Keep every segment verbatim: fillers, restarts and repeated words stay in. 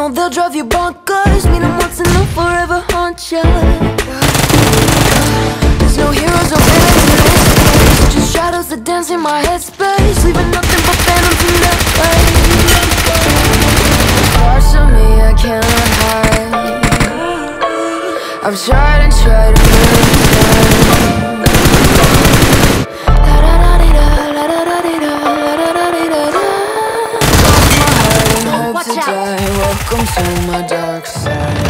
know they'll drive you bonkers. Meet them once and they'll forever haunt ya. There's no heroes or villains in this place, just shadows that dance in my headspace, leaving nothing but phantoms in the place. Parts of me I can't hide. I've tried and tried to move on. Welcome to my dark side.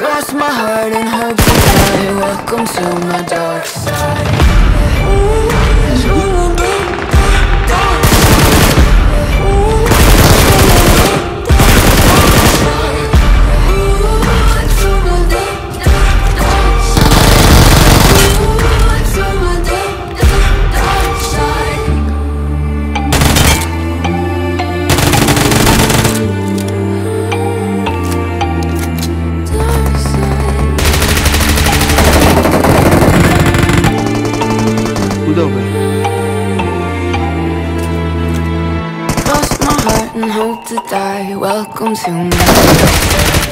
Lost my heart and hope to die. Welcome to my